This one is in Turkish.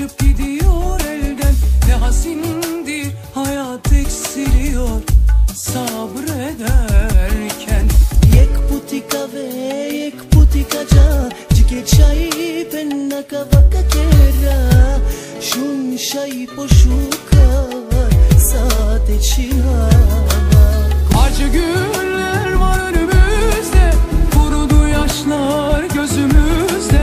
Kaçıp gidiyor elden ne hasindir hayat eksiliyor sabrederken Yek putika ve yek putikaca Cike çayı penna kavaka kera Şun şayı poşuka Sade çiha Acı günler var önümüzde Kurudu yaşlar gözümüzde